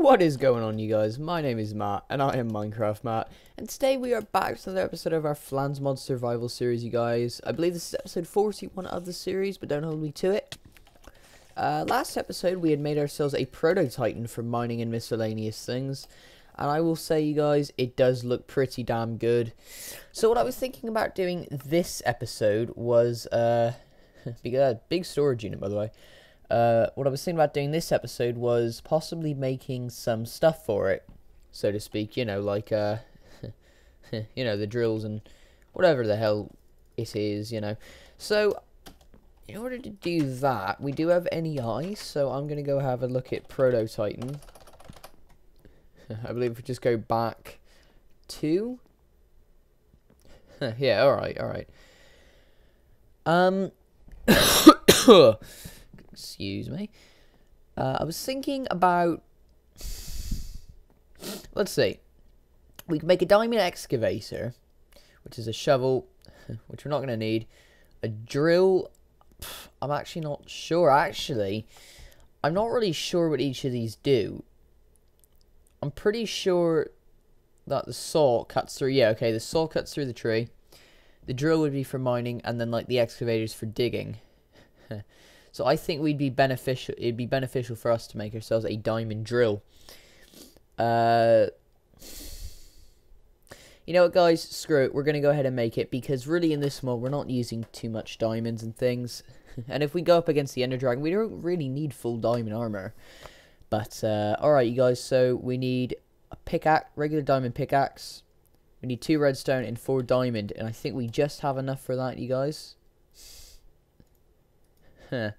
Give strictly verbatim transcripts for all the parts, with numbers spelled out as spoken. What is going on, you guys? My name is Matt, and I am Minecraft Matt, and today we are back with another episode of our Flans Mod Survival series, you guys. I believe this is episode forty-one of the series, but don't hold me to it. Uh, last episode, we had made ourselves a Proto-Titan for mining and miscellaneous things, and I will say, you guys, it does look pretty damn good. So what I was thinking about doing this episode was, uh, big storage unit, by the way. Uh, what I was thinking about doing this episode was possibly making some stuff for it, so to speak, you know, like, uh, you know, the drills and whatever the hell it is, you know. So, in order to do that, we do have N E I, so I'm going to go have a look at Proto-Titan. I believe if we just go back to... yeah, alright, alright. Um... Excuse me. Uh, I was thinking about... Let's see. We can make a diamond excavator, which is a shovel, which we're not going to need. A drill... I'm actually not sure. Actually, I'm not really sure what each of these do. I'm pretty sure that the saw cuts through... Yeah, okay, the saw cuts through the tree. The drill would be for mining, and then, like, the excavator's for digging. So I think we'd be beneficial. It'd be beneficial for us to make ourselves a diamond drill. Uh, you know what, guys? Screw it. We're gonna go ahead and make it because really, in this mod, we're not using too much diamonds and things. And if we go up against the Ender Dragon, we don't really need full diamond armor. But uh, all right, you guys. So we need a pickaxe, regular diamond pickaxe. We need two redstone and four diamond, and I think we just have enough for that, you guys. Huh.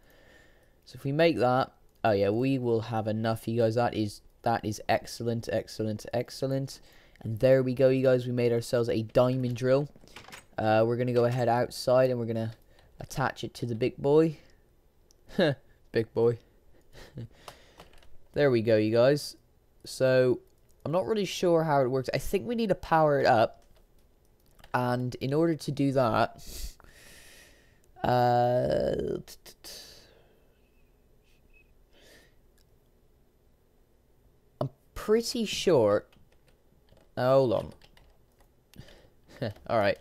So if we make that, oh yeah, we will have enough, you guys. That is that is excellent, excellent, excellent. And there we go, you guys. We made ourselves a diamond drill. Uh, we're gonna go ahead outside and we're gonna attach it to the big boy. Big boy. There we go, you guys. So I'm not really sure how it works. I think we need to power it up, and in order to do that. Uh, t -t -t I'm pretty sure. Hold on. All right,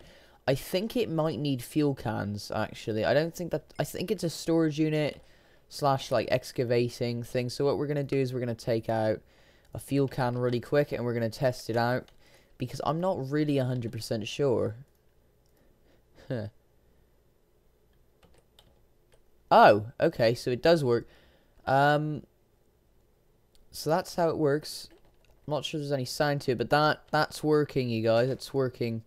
I think it might need fuel cans. Actually, I don't think that. I think it's a storage unit slash like excavating thing. So what we're gonna do is we're gonna take out a fuel can really quick, and we're gonna test it out because I'm not really a hundred percent sure. Huh. Oh, okay, so it does work. Um, so that's how it works. I'm not sure there's any sound to it, but that that's working, you guys. It's working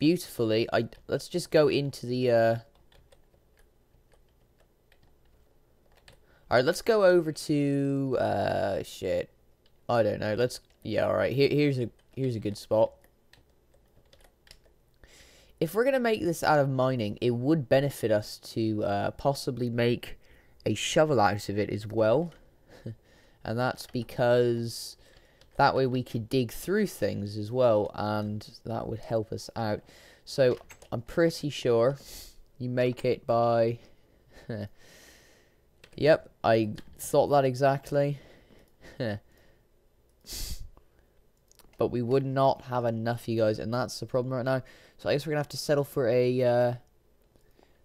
beautifully. I let's just go into the... Uh... Alright, let's go over to... Uh, shit. I don't know. Let's... Yeah, alright. Here, here's a, here's a good spot. If we're going to make this out of mining, it would benefit us to uh, possibly make a shovel out of it as well. And that's because that way we could dig through things as well, and that would help us out. So I'm pretty sure you make it by... Yep, I thought that exactly. But we would not have enough, you guys, and that's the problem right now. So I guess we're gonna have to settle for a uh,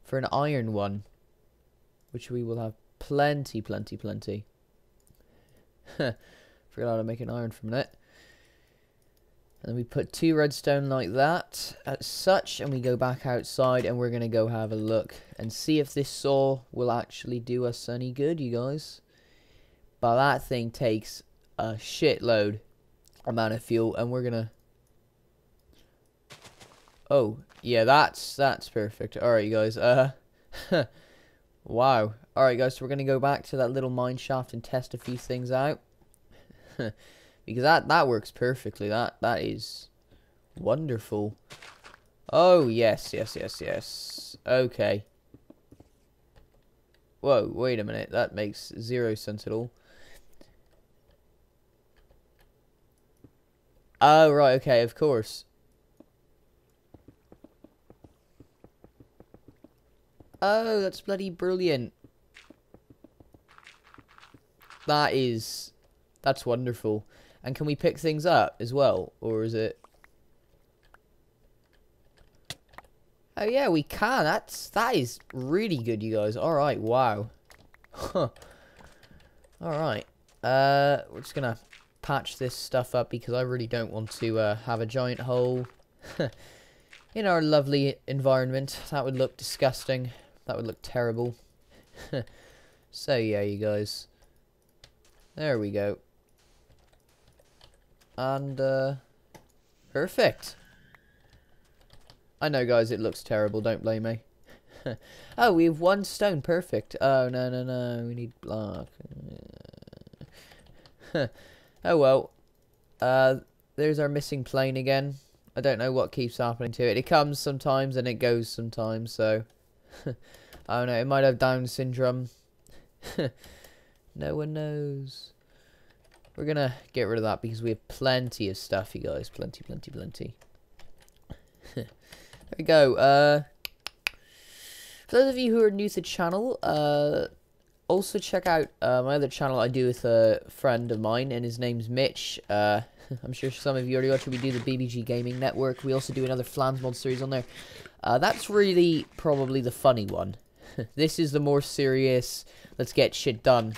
for an iron one, which we will have plenty, plenty, plenty. Forgot how to make an iron from that. And then we put two redstone like that, as such, and we go back outside, and we're gonna go have a look and see if this saw will actually do us any good, you guys. But that thing takes a shitload amount of fuel, and we're gonna... Oh, yeah, that's that's perfect. Alright, you guys. Uh, wow. Alright, guys, so we're going to go back to that little mine shaft and test a few things out. Because that, that works perfectly. That That is wonderful. Oh, yes, yes, yes, yes. Okay. Whoa, wait a minute. That makes zero sense at all. Oh, right, okay, of course. Oh, that's bloody brilliant. That is That's wonderful. And can we pick things up as well? Or is it... Oh yeah, we can. That's, that is really good, you guys. Alright, wow. Huh. Alright. Uh, we're just gonna patch this stuff up because I really don't want to uh, have a giant hole in our lovely environment. That would look disgusting. That would look terrible. So yeah, you guys. There we go. And uh, perfect. I know, guys, it looks terrible. Don't blame me. Oh, we have one stone. Perfect. Oh, no, no, no. We need block. Oh, well. Uh, there's our missing plane again. I don't know what keeps happening to it. It comes sometimes and it goes sometimes, so... I don't know. It might have Down syndrome. No one knows. We're going to get rid of that because we have plenty of stuff, you guys. Plenty, plenty, plenty. There we go. Uh, for those of you who are new to the channel, uh, also check out uh, my other channel I do with a friend of mine, and his name's Mitch. Uh, I'm sure some of you already watch it. We do the B B G Gaming Network. We also do another Flans Mod series on there. Uh, that's really probably the funny one. This is the more serious, let's get shit done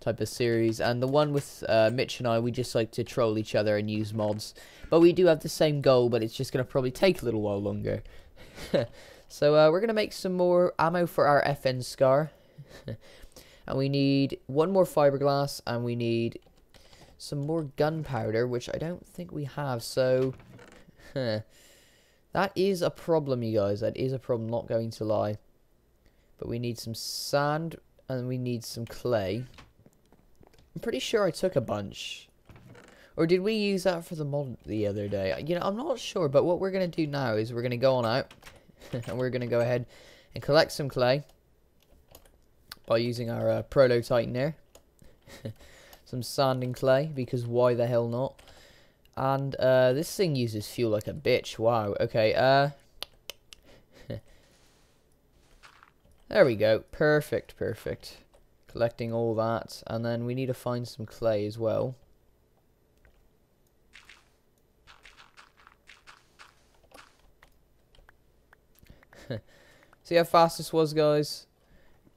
type of series, and the one with uh, Mitch and I, we just like to troll each other and use mods, but we do have the same goal, but it's just going to probably take a little while longer. So uh, we're going to make some more ammo for our F N scar, and we need one more fiberglass, and we need some more gunpowder, which I don't think we have, so that is a problem, you guys, that is a problem, not going to lie, but we need some sand, and we need some clay. I'm pretty sure I took a bunch. Or did we use that for the mod the other day? You know, I'm not sure, but what we're going to do now is we're going to go on out. And we're going to go ahead and collect some clay. By using our uh, Proto-Titan there. Some sand and clay, because why the hell not? And uh, this thing uses fuel like a bitch. Wow, okay. Uh, there we go. Perfect, perfect. Collecting all that, and then we need to find some clay as well. See how fast this was, guys?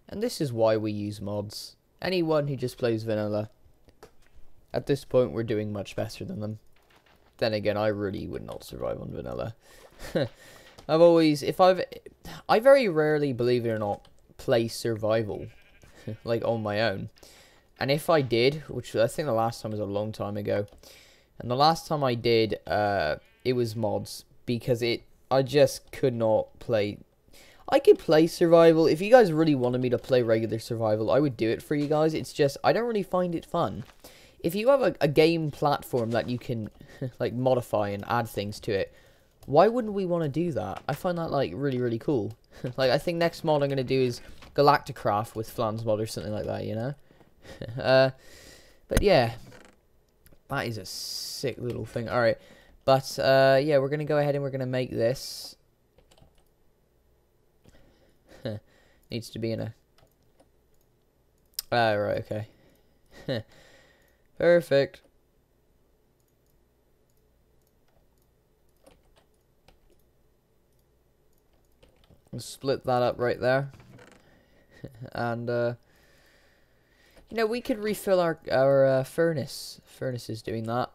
And this is why we use mods. Anyone who just plays vanilla, at this point we're doing much better than them. Then again, I really would not survive on vanilla. I've always, if I've, I very rarely, believe it or not, play survival. Like on my own, and if I did, which I think the last time was a long time ago, and the last time I did, uh, it was mods, because it, I just could not play, I could play survival, if you guys really wanted me to play regular survival, I would do it for you guys, it's just, I don't really find it fun. If you have a, a game platform that you can, like, modify and add things to it, why wouldn't we want to do that? I find that, like, really, really cool. Like, I think next mod I'm going to do is Galacticraft with Flans Mod or something like that, you know? uh, but, yeah. That is a sick little thing. Alright. But, uh, yeah, we're going to go ahead and we're going to make this. Needs to be in a... Ah, uh, right, okay. Perfect. Split that up right there. And uh you know, we could refill our our uh, furnace furnace is doing that.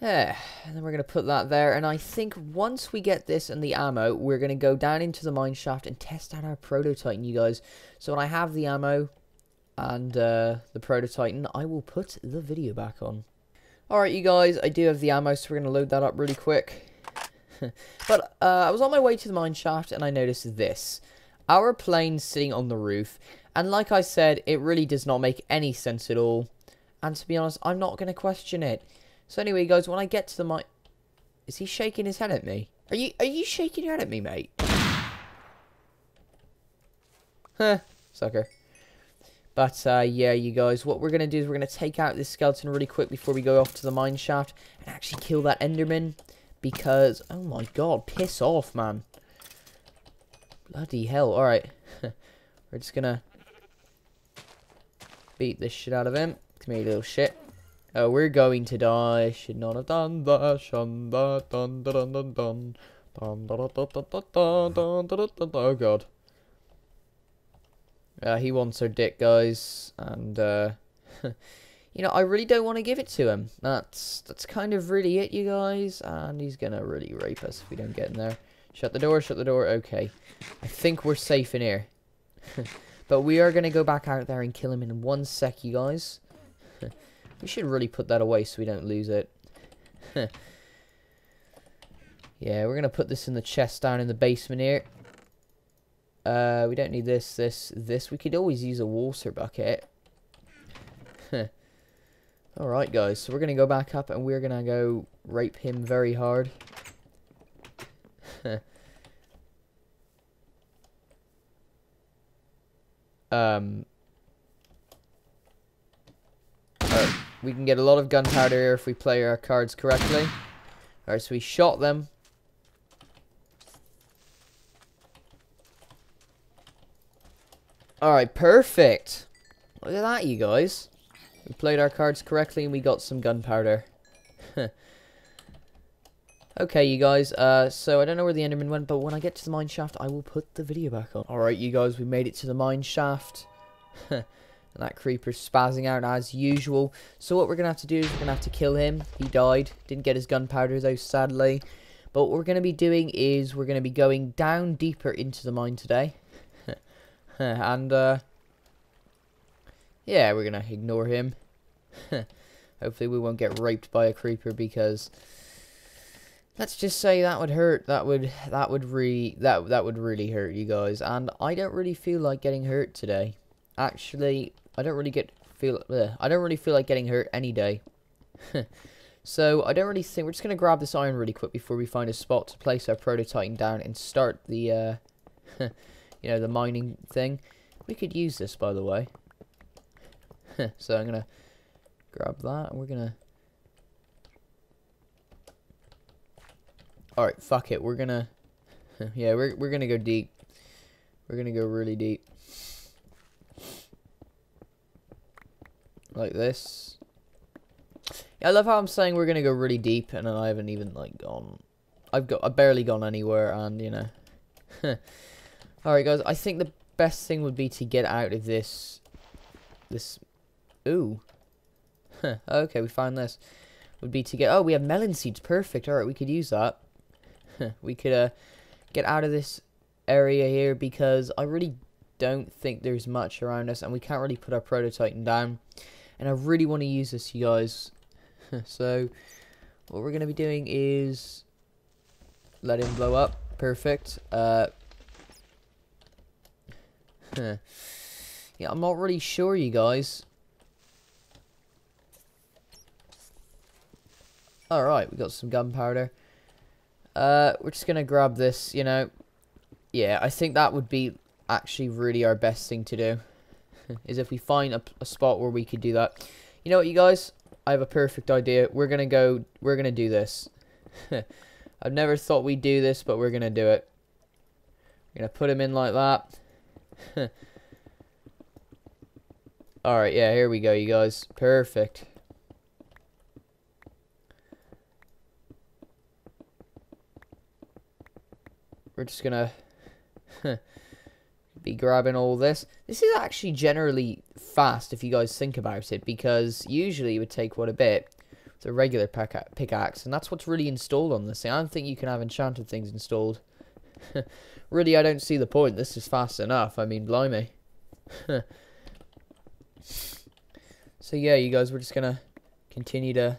Yeah, and then we're gonna put that there, and I think once we get this and the ammo, we're gonna go down into the mine shaft and test out our Proto-Titan, you guys. So when I have the ammo and uh the Proto-Titan, I will put the video back on. Alright, you guys, I do have the ammo, so we're gonna load that up really quick. But uh, I was on my way to the mine shaft, and I noticed this. Our plane sitting on the roof. And like I said, it really does not make any sense at all. And to be honest, I'm not going to question it. So anyway, guys, when I get to the mine... Is he shaking his head at me? Are you are you shaking your head at me, mate? Huh. Sucker. But, uh, yeah, you guys, what we're going to do is we're going to take out this skeleton really quick before we go off to the mine shaft. And actually kill that Enderman. Because, oh my god, piss off, man. Bloody hell, alright. We're just gonna... beat the shit out of him. Come here, you little shit. Oh, we're going to die. Should not have done that. Shunda, dun, dun, dun, dun. Dun, dun, dun, dun, dun, dun, dun, dun. Oh, God. Uh, he wants her dick, guys. And, uh... you know, I really don't want to give it to him. That's that's kind of really it, you guys. And he's going to really rape us if we don't get in there. Shut the door, shut the door. Okay. I think we're safe in here. But we are going to go back out there and kill him in one sec, you guys. We should really put that away so we don't lose it. Yeah, we're going to put this in the chest down in the basement here. Uh, we don't need this, this, this. We could always use a water bucket. Alright guys, so we're going to go back up and we're going to go rape him very hard. um, right, we can get a lot of gunpowder here if we play our cards correctly. Alright, so we shot them. Alright, perfect. Look at that, you guys. We played our cards correctly and we got some gunpowder. Okay, you guys, uh, so I don't know where the Enderman went, but when I get to the mine shaft, I will put the video back on. Alright, you guys, we made it to the mine shaft. And that creeper's spazzing out as usual. So what we're going to have to do is we're going to have to kill him. He died. Didn't get his gunpowder, though, sadly. But what we're going to be doing is we're going to be going down deeper into the mine today. And, uh... yeah, we're going to ignore him. Hopefully we won't get raped by a creeper because let's just say that would hurt. That would that would re that that would really hurt, you guys. And I don't really feel like getting hurt today. Actually, I don't really get feel ugh, I don't really feel like getting hurt any day. So, I don't really think we're just going to grab this iron really quick before we find a spot to place our Proto-Titan down and start the uh you know, the mining thing. We could use this, by the way. So I'm going to grab that, and we're going to... Alright, fuck it, we're going to... yeah, we're, we're going to go deep. We're going to go really deep. Like this. Yeah, I love how I'm saying we're going to go really deep, and I haven't even, like, gone... I've got, I've barely gone anywhere, and, you know... Alright, guys, I think the best thing would be to get out of this... This... Ooh. Huh. Okay, we found this. Would be to get... Oh, we have melon seeds. Perfect. Alright, we could use that. We could uh, get out of this area here because I really don't think there's much around us. And we can't really put our Proto-Titan down. And I really want to use this, you guys. So, what we're going to be doing is... let him blow up. Perfect. Uh... Huh. Yeah, I'm not really sure, you guys. Alright, we got some gunpowder. Uh, we're just going to grab this, you know. Yeah, I think that would be actually really our best thing to do. Is if we find a, a spot where we could do that. You know what, you guys? I have a perfect idea. We're going to go... We're going to do this. I've never thought we'd do this, but we're going to do it. We're going to put him in like that. Alright, yeah, here we go, you guys. Perfect. We're just gonna be grabbing all this. This is actually generally fast, if you guys think about it, because usually it would take, what, a bit with a regular pickaxe, and that's what's really installed on this thing. I don't think you can have enchanted things installed. Really, I don't see the point. This is fast enough. I mean, blimey. So yeah, you guys, we're just gonna continue to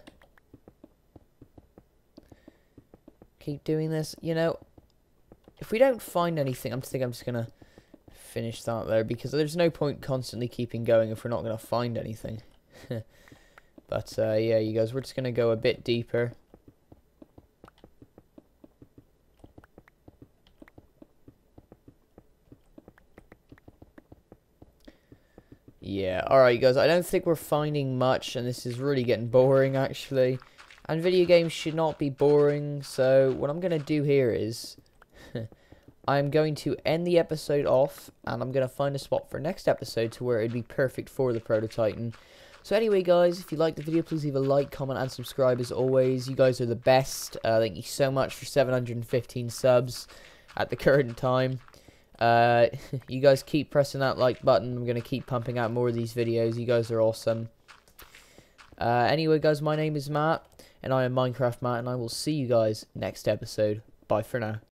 keep doing this. You know, if we don't find anything, I'm just think I'm just gonna finish that there because there's no point constantly keeping going if we're not gonna find anything. But uh, yeah, you guys, we're just gonna go a bit deeper. Yeah, alright guys, I don't think we're finding much, and this is really getting boring, actually. And video games should not be boring, so what I'm going to do here is... I'm going to end the episode off, and I'm going to find a spot for next episode to where it'd be perfect for the Proto-Titan. So anyway, guys, if you liked the video, please leave a like, comment, and subscribe as always. You guys are the best. Uh, thank you so much for seven hundred fifteen subs at the current time. Uh, you guys keep pressing that like button. I'm going to keep pumping out more of these videos. You guys are awesome. Uh, anyway, guys, my name is Matt, and I am Minecraft Matt, and I will see you guys next episode. Bye for now.